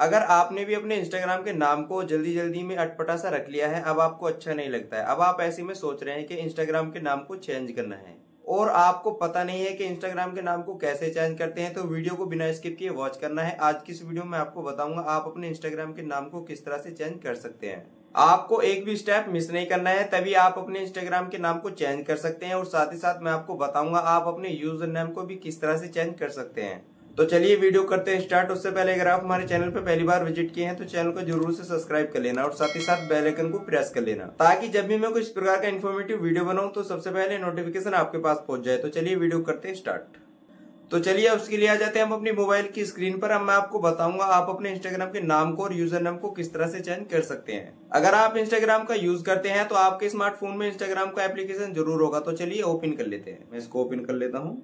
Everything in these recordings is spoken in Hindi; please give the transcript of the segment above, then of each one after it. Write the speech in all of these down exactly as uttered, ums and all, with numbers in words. अगर आपने भी अपने इंस्टाग्राम के नाम को जल्दी जल्दी में अटपटा सा रख लिया है, अब आपको अच्छा नहीं लगता है, अब आप ऐसे में सोच रहे हैं कि इंस्टाग्राम के नाम को चेंज करना है और आपको पता नहीं है कि इंस्टाग्राम के नाम को कैसे चेंज करते हैं, तो वीडियो को बिना स्किप किए वॉच करना है। आज की इस वीडियो में आपको बताऊंगा आप अपने इंस्टाग्राम के नाम को किस तरह से चेंज कर सकते हैं। आपको एक भी स्टेप मिस नहीं करना है, तभी आप अपने इंस्टाग्राम के नाम को चेंज कर सकते हैं। और साथ ही साथ मैं आपको बताऊंगा आप अपने यूजर नेम को भी किस तरह से चेंज कर सकते हैं। तो चलिए वीडियो करते हैं स्टार्ट। उससे पहले अगर आप हमारे चैनल पर पहली बार विजिट किए हैं तो चैनल को जरूर से सब्सक्राइब कर लेना और साथ ही साथ बेल आइकन को प्रेस कर लेना, ताकि जब भी मैं कुछ प्रकार का इन्फॉर्मेटिव वीडियो बनाऊं तो सबसे पहले नोटिफिकेशन आपके पास पहुंच जाए। तो चलिए वीडियो करते हैं स्टार्ट। तो चलिए उसके लिए आ जाते हैं हम अपनी मोबाइल की स्क्रीन पर। अब मैं आपको बताऊंगा आप अपने इंस्टाग्राम के नाम को और यूजर नेम को किस तरह से चेंज कर सकते हैं। अगर आप इंस्टाग्राम का यूज करते हैं तो आपके स्मार्टफोन में इंस्टाग्राम का एप्लीकेशन जरूर होगा। तो चलिए ओपन कर लेते हैं, मैं इसको ओपन कर लेता हूँ।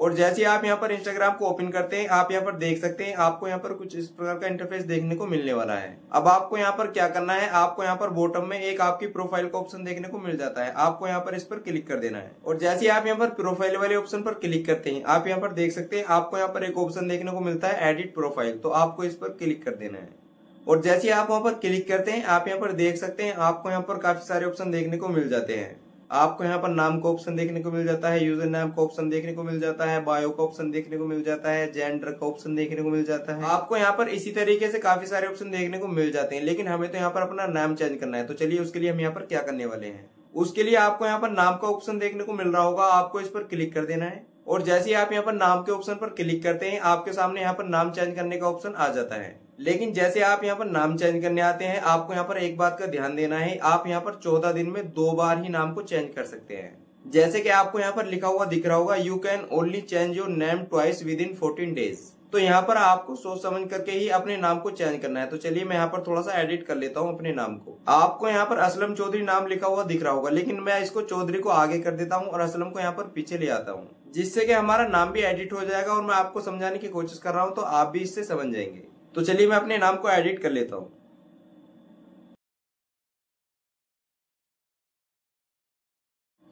और जैसे आप यहाँ पर इंस्टाग्राम को ओपन करते हैं, आप यहाँ पर देख सकते हैं आपको यहाँ पर कुछ इस प्रकार का इंटरफेस देखने को मिलने वाला है। अब आपको यहाँ पर क्या करना है, आपको यहाँ पर बॉटम में एक आपकी प्रोफाइल का ऑप्शन देखने को मिल जाता है, आपको यहाँ पर इस पर क्लिक कर देना है। और जैसे आप यहाँ पर प्रोफाइल वाले ऑप्शन पर क्लिक करते हैं, आप यहाँ पर देख सकते हैं आपको यहाँ पर एक ऑप्शन देखने को मिलता है एडिट प्रोफाइल, तो आपको इस पर क्लिक कर देना है। और जैसे आप वहाँ पर क्लिक करते हैं, आप यहाँ पर देख सकते हैं आपको यहाँ पर काफी सारे ऑप्शन देखने को मिल जाते हैं। आपको यहाँ पर नाम का ऑप्शन देखने को मिल जाता है, यूजर नाम का ऑप्शन देखने को मिल जाता है, बायो का ऑप्शन देखने को मिल जाता है, जेंडर का ऑप्शन देखने को मिल जाता है। आपको यहाँ पर इसी तरीके से काफी सारे ऑप्शन देखने को मिल जाते हैं, लेकिन हमें तो यहाँ पर अपना नाम चेंज करना है। तो चलिए उसके लिए हम यहाँ पर क्या करने वाले हैं, उसके लिए आपको यहाँ पर नाम का ऑप्शन देखने को मिल रहा होगा, आपको इस पर क्लिक कर देना है। और जैसे ही आप यहाँ पर नाम के ऑप्शन पर क्लिक करते हैं, आपके सामने यहाँ पर नाम चेंज करने का ऑप्शन आ जाता है। लेकिन जैसे आप यहाँ पर नाम चेंज करने आते हैं, आपको यहाँ पर एक बात का ध्यान देना है, आप यहाँ पर चौदह दिन में दो बार ही नाम को चेंज कर सकते हैं। जैसे कि आपको यहाँ पर लिखा हुआ दिख रहा होगा you can only change your name twice within fourteen days. तो यहाँ पर आपको सोच समझ करके ही अपने नाम को चेंज करना है। तो चलिए मैं यहाँ पर थोड़ा सा एडिट कर लेता हूँ अपने नाम को। आपको यहाँ पर असलम चौधरी नाम लिखा हुआ दिख रहा होगा, लेकिन मैं इसको चौधरी को आगे कर देता हूँ और असलम को यहाँ पर पीछे ले आता हूँ, जिससे कि हमारा नाम भी एडिट हो जाएगा। और मैं आपको समझाने की कोशिश कर रहा हूँ तो आप भी इससे समझ जाएंगे। तो चलिए मैं अपने नाम को एडिट कर लेता हूँ।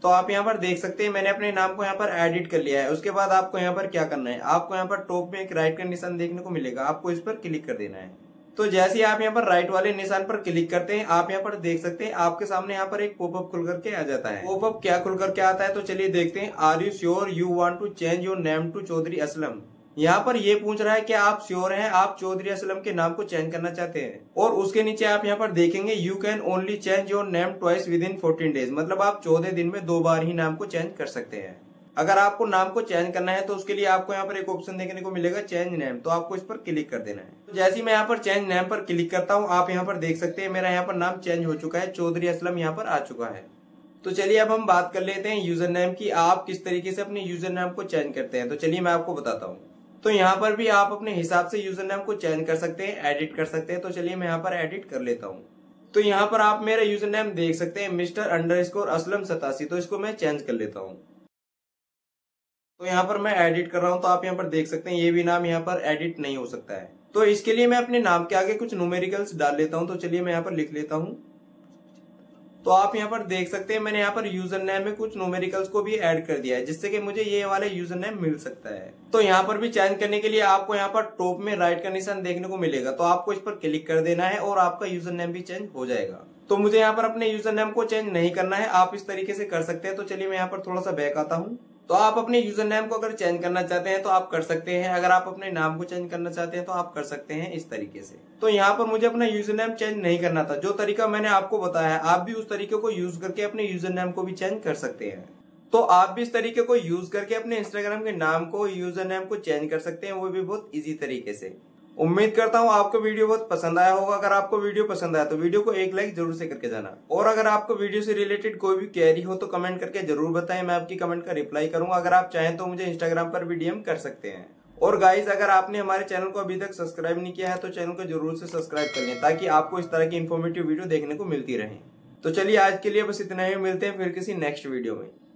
तो आप यहाँ पर देख सकते हैं मैंने अपने नाम को यहाँ पर एडिट कर लिया है। उसके बाद आपको यहाँ पर क्या करना है, आपको यहाँ पर टॉप में एक राइट का निशान देखने को मिलेगा, आपको इस पर क्लिक कर देना है। तो जैसे ही आप यहाँ पर राइट वाले निशान पर क्लिक करते हैं, आप यहाँ पर देख सकते हैं आपके सामने यहाँ पर एक पॉपअप खुल करके आ जाता है। पॉपअप क्या खुल करके आता है तो चलिए देखते हैं। Are you sure you want to change your name to Chaudhary Aslam. यहाँ पर ये पूछ रहा है कि आप श्योर हैं आप चौधरी असलम के नाम को चेंज करना चाहते हैं। और उसके नीचे आप यहाँ पर देखेंगे you can only change your name twice within fourteen days, मतलब आप चौदह दिन में दो बार ही नाम को चेंज कर सकते हैं। अगर आपको नाम को चेंज करना है तो उसके लिए आपको यहाँ पर एक ऑप्शन देखने को मिलेगा चेंज नेम, तो आपको इस पर क्लिक कर देना है। तो जैसे ही मैं यहाँ पर चेंज नेम पर क्लिक करता हूँ, आप यहाँ पर देख सकते हैं मेरा यहाँ पर नाम चेंज हो चुका है, चौधरी असलम यहाँ पर आ चुका है। तो चलिए अब हम बात कर लेते हैं यूजर नेम की, आप किस तरीके से अपने यूजर नेम को चेंज करते हैं। तो चलिए मैं आपको बताता हूँ। तो यहाँ पर भी आप अपने हिसाब से यूजर नेम को चेंज कर सकते हैं, एडिट कर सकते हैं। तो चलिए मैं यहाँ पर एडिट कर लेता हूँ। तो यहाँ पर आप मेरा यूजर नेम देख सकते हैं मिस्टर अंडर स्कोर असलम सतासी, तो इसको मैं चेंज कर लेता हूँ। तो यहाँ पर मैं एडिट कर रहा हूँ, तो आप यहाँ पर देख सकते हैं ये भी नाम यहाँ पर एडिट नहीं हो सकता है। तो इसके लिए मैं अपने नाम के आगे कुछ न्यूमेरिकल्स डाल लेता हूँ। तो चलिए मैं यहाँ पर लिख लेता हूँ। तो आप यहाँ पर देख सकते हैं मैंने यहाँ पर यूजर नेम में कुछ न्यूमेरिकल्स को भी ऐड कर दिया है, जिससे कि मुझे ये वाला यूजर नेम मिल सकता है। तो यहाँ पर भी चेंज करने के लिए आपको यहाँ पर टॉप में राइट का निशान देखने को मिलेगा, तो आपको इस पर क्लिक कर देना है और आपका यूजर नेम भी चेंज हो जाएगा। तो मुझे यहाँ पर अपने यूजर नेम को चेंज नहीं करना है, आप इस तरीके से कर सकते हैं। तो चलिए मैं यहाँ पर थोड़ा सा बैक आता हूँ। तो आप अपने यूजर नेम को अगर चेंज करना चाहते हैं तो आप कर सकते हैं, अगर आप अपने नाम को चेंज करना चाहते हैं तो आप कर सकते हैं इस तरीके से। तो यहाँ पर मुझे अपना यूजर नेम चेंज नहीं करना था, जो तरीका मैंने आपको बताया आप भी उस तरीके को यूज करके अपने यूजर नेम को भी चेंज कर सकते हैं। तो आप भी इस तरीके को यूज करके अपने इंस्टाग्राम के नाम को यूजर नेम को चेंज कर सकते हैं, वो भी बहुत ईजी तरीके से। उम्मीद करता हूँ आपको वीडियो बहुत पसंद आया होगा। अगर आपको वीडियो पसंद आया तो वीडियो को एक लाइक जरूर से करके जाना। और अगर आपको वीडियो से रिलेटेड कोई भी क्वेरी हो तो कमेंट करके जरूर बताएं, मैं आपकी कमेंट का रिप्लाई करूंगा। अगर आप चाहें तो मुझे इंस्टाग्राम पर भी डीएम कर सकते हैं। और गाइज अगर आपने हमारे चैनल को अभी तक सब्सक्राइब नहीं किया है तो चैनल को जरूर से सब्सक्राइब कर लें, ताकि आपको इस तरह की इन्फॉर्मेटिव वीडियो देखने को मिलती रहे। तो चलिए आज के लिए बस इतना ही, मिलते हैं फिर किसी नेक्स्ट वीडियो में।